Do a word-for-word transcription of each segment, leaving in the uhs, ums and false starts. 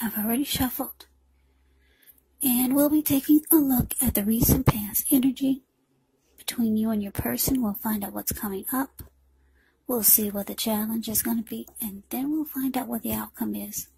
I've already shuffled. And we'll be taking a look at the recent past energy between you and your person. We'll find out what's coming up. We'll see what the challenge is going to be, and then we'll find out what the outcome is.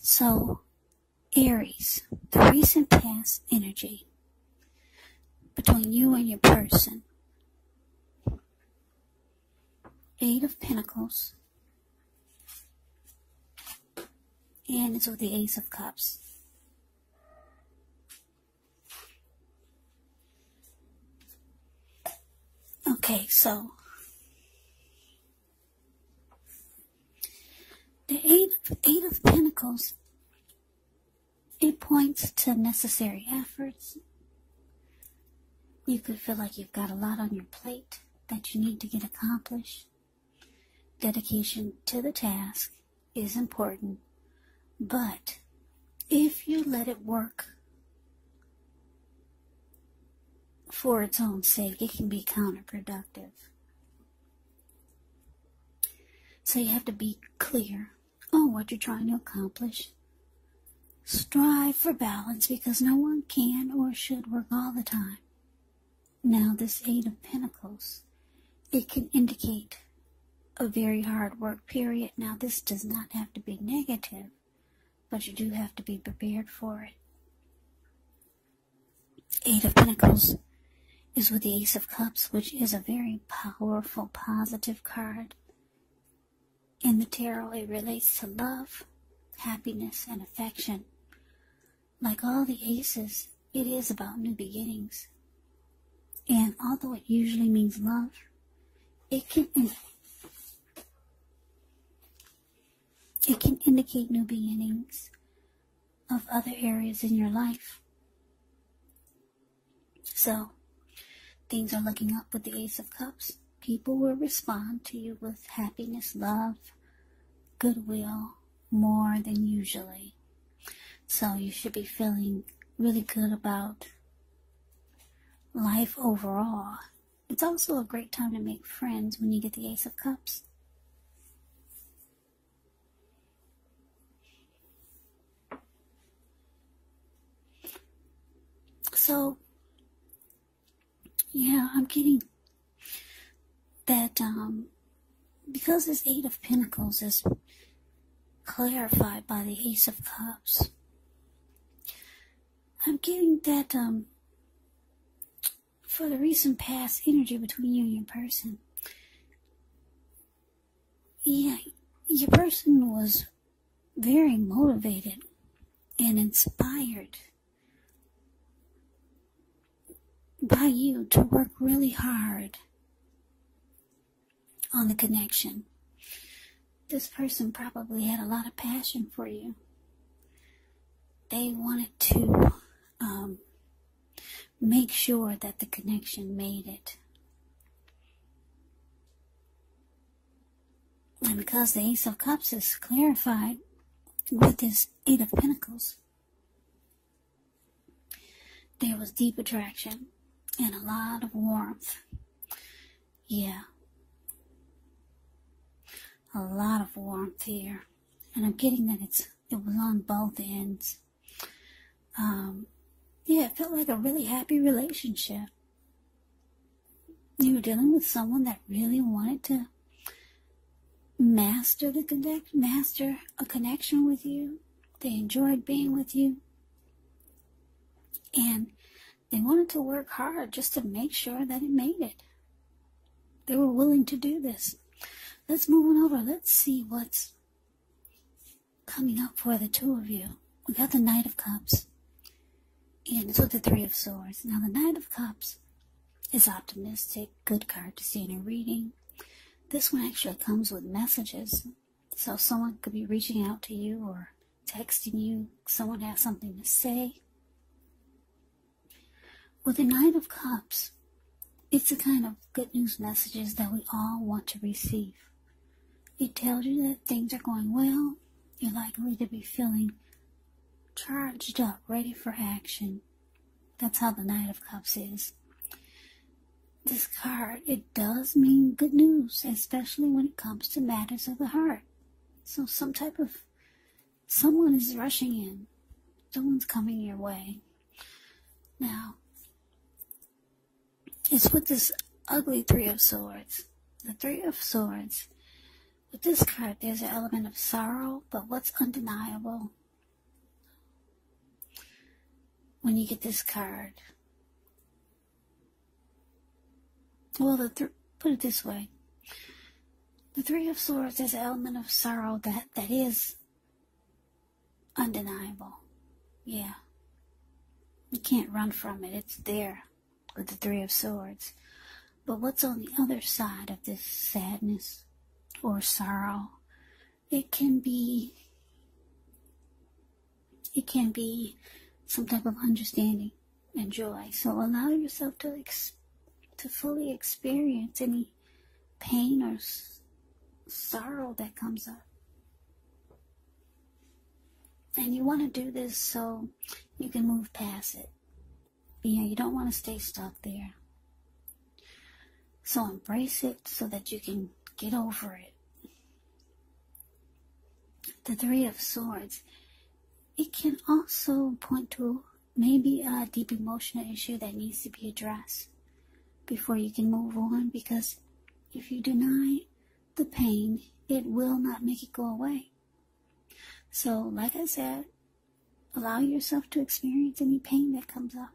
So, Aries, the recent past energy between you and your person. Eight of Pentacles. And it's with the Ace of Cups. Okay, so the eight, eight of Pentacles, it points to necessary efforts. You could feel like you've got a lot on your plate that you need to get accomplished. Dedication to the task is important, but if you let it work for its own sake, it can be counterproductive. So you have to be clear on what you're trying to accomplish. Strive for balance, because no one can or should work all the time. Now, this Eight of Pentacles, it can indicate a very hard work period. Now, this does not have to be negative, but you do have to be prepared for it. Eight of Pentacles is with the Ace of Cups, which is a very powerful, positive card. In the tarot, it relates to love, happiness, and affection. Like all the aces, it is about new beginnings. And although it usually means love, it can it can indicate new beginnings of other areas in your life. So, things are looking up with the Ace of Cups. People will respond to you with happiness, love, goodwill, more than usually. So, you should be feeling really good about life overall. It's also a great time to make friends when you get the Ace of Cups. So, yeah, I'm getting that um, because this Eight of Pentacles is clarified by the Ace of Cups, I'm getting that um, for the recent past energy between you and your person, yeah, your person was very motivated and inspired by you to work really hard on the connection. This person probably had a lot of passion for you. They wanted to um, make sure that the connection made it. And because the Ace of Cups is clarified with this Eight of Pentacles, there was deep attraction and a lot of warmth. Yeah. A lot of warmth here. And I'm getting that it's it was on both ends. Um, yeah, it felt like a really happy relationship. You were dealing with someone that really wanted to master the connect, master a connection with you. They enjoyed being with you. And they wanted to work hard just to make sure that it made it. They were willing to do this. Let's move on over. Let's see what's coming up for the two of you. We got the Knight of Cups. And it's with the Three of Swords. Now, the Knight of Cups is optimistic. Good card to see in a reading. This one actually comes with messages. So someone could be reaching out to you or texting you. Someone has something to say. With the Knight of Cups, it's the kind of good news messages that we all want to receive. It tells you that things are going well. You're likely to be feeling charged up, ready for action. That's how the Knight of Cups is. This card, it does mean good news, especially when it comes to matters of the heart. So some type of, someone is rushing in. Someone's coming your way. Now, it's with this ugly Three of Swords. The Three of Swords. With this card, there's an element of sorrow, but what's undeniable when you get this card? Well, the th put it this way. The Three of Swords is an element of sorrow that, that is undeniable. Yeah. You can't run from it. It's there with the Three of Swords. But what's on the other side of this sadness or sorrow? It can be, it can be some type of understanding and joy. So allow yourself to ex to fully experience any pain or sorrow that comes up. And you want to do this so you can move past it. Yeah, you don't want to stay stuck there. So embrace it so that you can get over it. The Three of Swords, it can also point to maybe a deep emotional issue that needs to be addressed before you can move on, because if you deny the pain, it will not make it go away. So, like I said, allow yourself to experience any pain that comes up.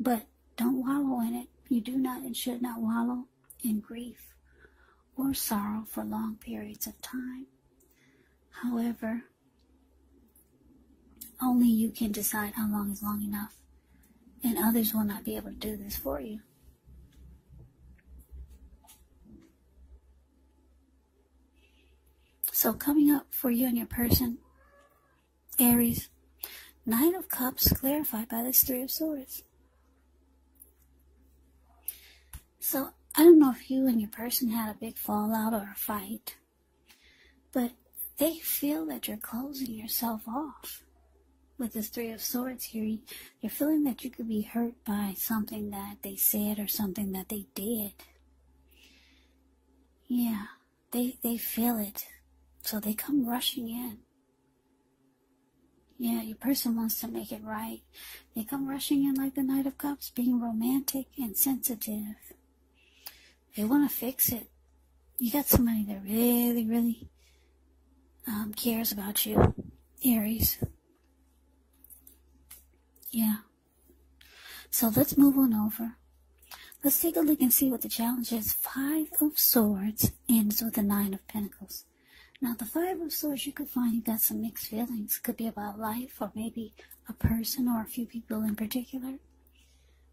But don't wallow in it. You do not and should not wallow in grief or sorrow for long periods of time. However, only you can decide how long is long enough, and others will not be able to do this for you. So coming up for you and your person, Aries, Nine of Cups clarified by this Three of Swords. So I don't know if you and your person had a big fallout or a fight, but they feel that you're closing yourself off. With this Three of Swords here, you're feeling that you could be hurt by something that they said or something that they did. Yeah, they, they feel it. So they come rushing in. Yeah, your person wants to make it right. They come rushing in like the Knight of Cups, being romantic and sensitive. They want to fix it. You got somebody that really, really um, cares about you, Aries. Yeah. So let's move on over. Let's take a look and see what the challenge is. Five of Swords ends with the Nine of Pentacles. Now, the Five of Swords, you could find you got some mixed feelings. Could be about life or maybe a person or a few people in particular.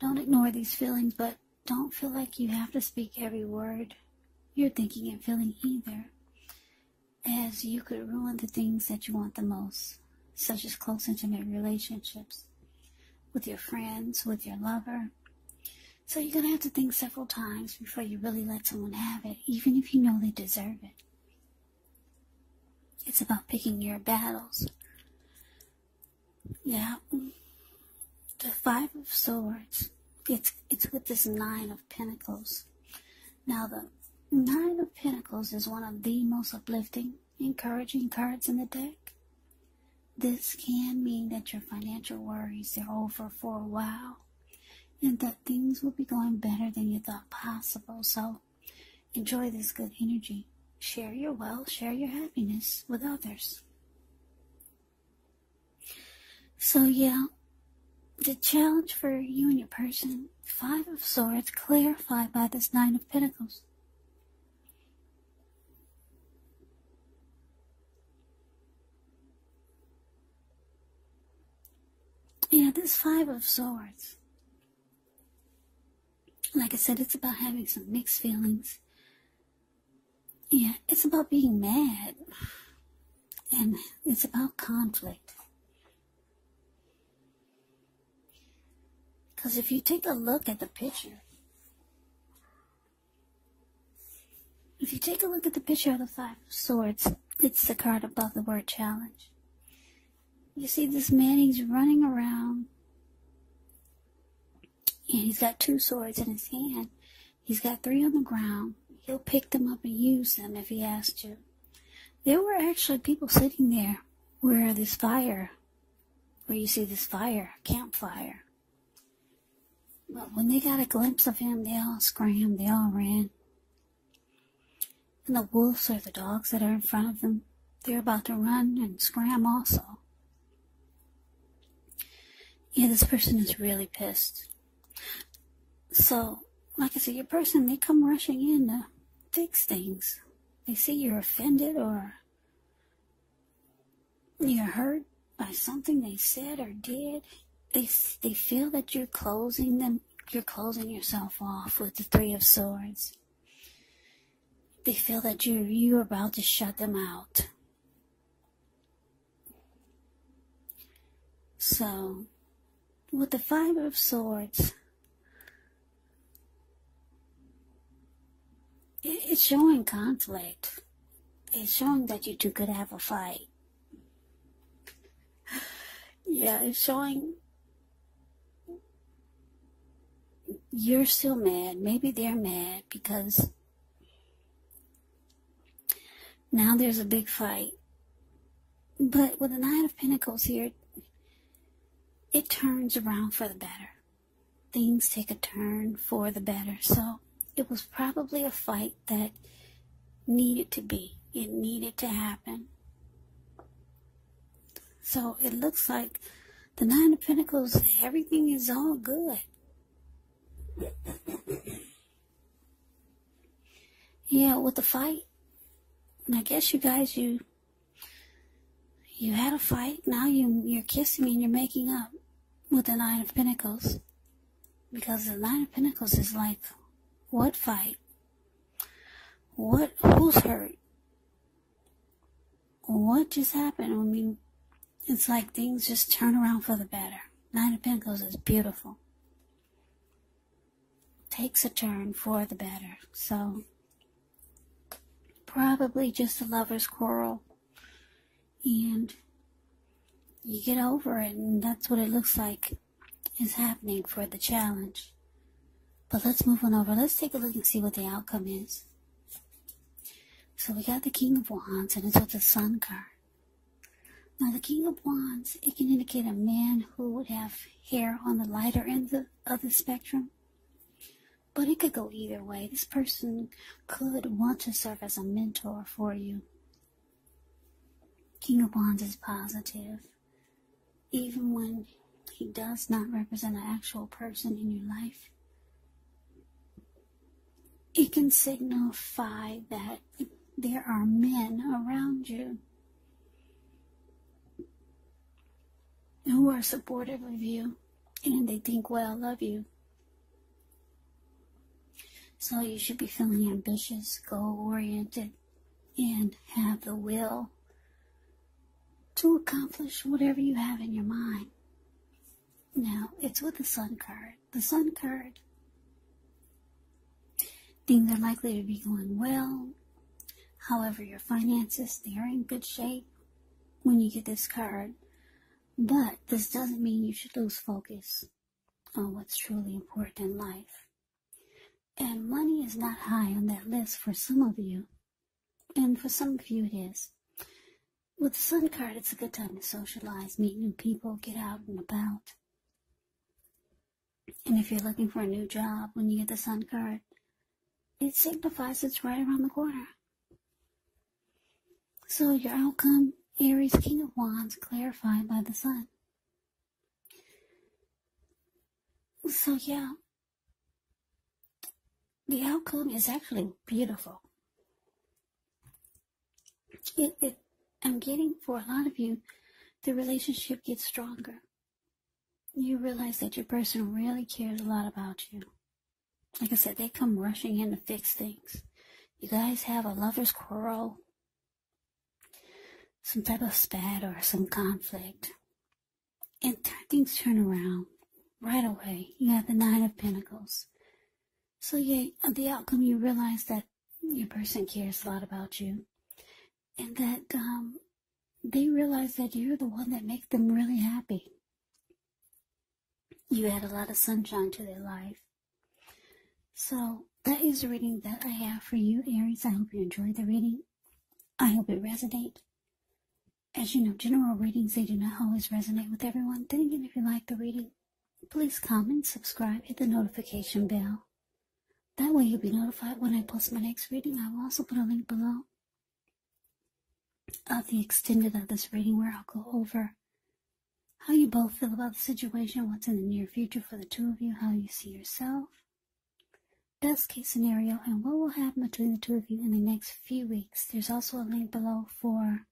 Don't ignore these feelings, but don't feel like you have to speak every word you're thinking and feeling either, as you could ruin the things that you want the most, such as close, intimate relationships with your friends, with your lover. So you're going to have to think several times before you really let someone have it, even if you know they deserve it. It's about picking your battles. Yeah. The Five of Swords. It's it's with this Nine of Pentacles. Now, the Nine of Pentacles is one of the most uplifting, encouraging cards in the deck. This can mean that your financial worries are over for a while, and that things will be going better than you thought possible. So, enjoy this good energy. Share your wealth, share your happiness with others. So yeah, the challenge for you and your person, Five of Swords clarified by this Nine of Pentacles. Yeah, this Five of Swords, like I said, it's about having some mixed feelings. Yeah, it's about being mad, and it's about conflict. Because if you take a look at the picture, if you take a look at the picture of the Five of Swords, it's the card above the word challenge. You see this man, he's running around, and he's got two swords in his hand. He's got three on the ground. He'll pick them up and use them if he has to. there were actually people sitting there where this fire, where you see this fire, campfire. But when they got a glimpse of him, they all scrammed, they all ran. And the wolves or the dogs that are in front of them, they're about to run and scram also. Yeah, this person is really pissed. So, like I said, your person, they come rushing in to fix things. They see you're offended or you're hurt by something they said or did. They they feel that you're closing them, you're closing yourself off with the Three of Swords. They feel that you're you're about to shut them out. So, with the Five of Swords, it's showing conflict. It's showing that you two could have a fight. Yeah, it's showing you're still mad. Maybe they're mad because now there's a big fight. But with the Nine of Pentacles here, it turns around for the better. Things take a turn for the better. So it was probably a fight that needed to be. It needed to happen. So it looks like the Nine of Pentacles, everything is all good. Yeah, with the fight, and I guess you guys, you you had a fight. Now you, you're kissing and you're making up with the Nine of Pentacles. Because the Nine of Pentacles is like, what fight? What? Who's hurt? What just happened? I mean, it's like things just turn around for the better. Nine of Pentacles is beautiful. Takes a turn for the better. So, probably just a lover's quarrel. And you get over it, and that's what it looks like is happening for the challenge. But let's move on over. Let's take a look and see what the outcome is. So we got the King of Wands, and it's with the Sun card. Now the King of Wands, it can indicate a man who would have hair on the lighter end of the spectrum. But it could go either way. This person could want to serve as a mentor for you. King of Wands is positive. Even when he does not represent an actual person in your life, it can signify that there are men around you who are supportive of you and they think well of you. So you should be feeling ambitious, goal-oriented, and have the will to accomplish whatever you have in your mind. Now, it's with the Sun card. The Sun card, things are likely to be going well. However, your finances, they are in good shape when you get this card. But this doesn't mean you should lose focus on what's truly important in life. And money is not high on that list for some of you. And for some of you it is. With the Sun card, it's a good time to socialize, meet new people, get out and about. And if you're looking for a new job, when you get the Sun card, it signifies it's right around the corner. So your outcome, Aries, King of Wands, clarified by the Sun. So yeah, the outcome is actually beautiful. It, it, I'm getting for a lot of you, the relationship gets stronger. You realize that your person really cares a lot about you. Like I said, they come rushing in to fix things. You guys have a lover's quarrel, some type of spat or some conflict. And things turn around right away. You have the Nine of Pentacles. So yeah, the outcome, you realize that your person cares a lot about you. And that um, they realize that you're the one that makes them really happy. You add a lot of sunshine to their life. So that is the reading that I have for you, Aries. I hope you enjoyed the reading. I hope it resonates. As you know, general readings, they do not always resonate with everyone. Then again, if you like the reading, please comment, subscribe, hit the notification bell. That way you'll be notified when I post my next reading. I will also put a link below of the extended of this reading where I'll go over how you both feel about the situation, what's in the near future for the two of you, how you see yourself, best case scenario, and what will happen between the two of you in the next few weeks. There's also a link below for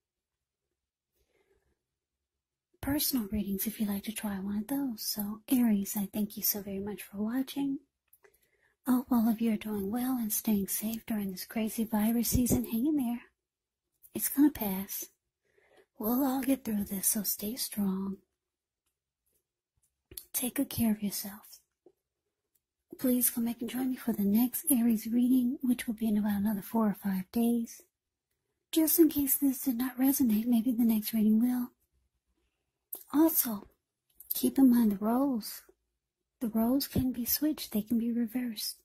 personal readings if you'd like to try one of those. So Aries, I thank you so very much for watching. I hope all of you are doing well and staying safe during this crazy virus season. Hang in there. It's gonna pass. We'll all get through this, so stay strong. Take good care of yourself. Please come back and join me for the next Aries reading, which will be in about another four or five days. Just in case this did not resonate, maybe the next reading will. Also, keep in mind the roles. The roles can be switched. They can be reversed.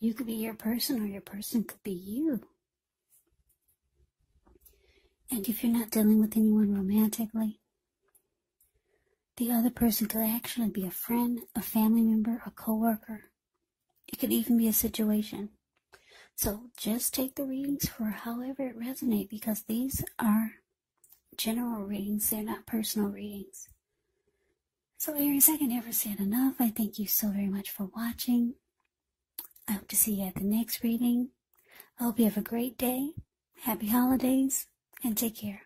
You could be your person or your person could be you. And if you're not dealing with anyone romantically, the other person could actually be a friend, a family member, a coworker. It could even be a situation. So just take the readings for however it resonates, because these are general readings. They're not personal readings. So Aries, I can never say it enough. I thank you so very much for watching. I hope to see you at the next reading. I hope you have a great day. Happy holidays. And take care.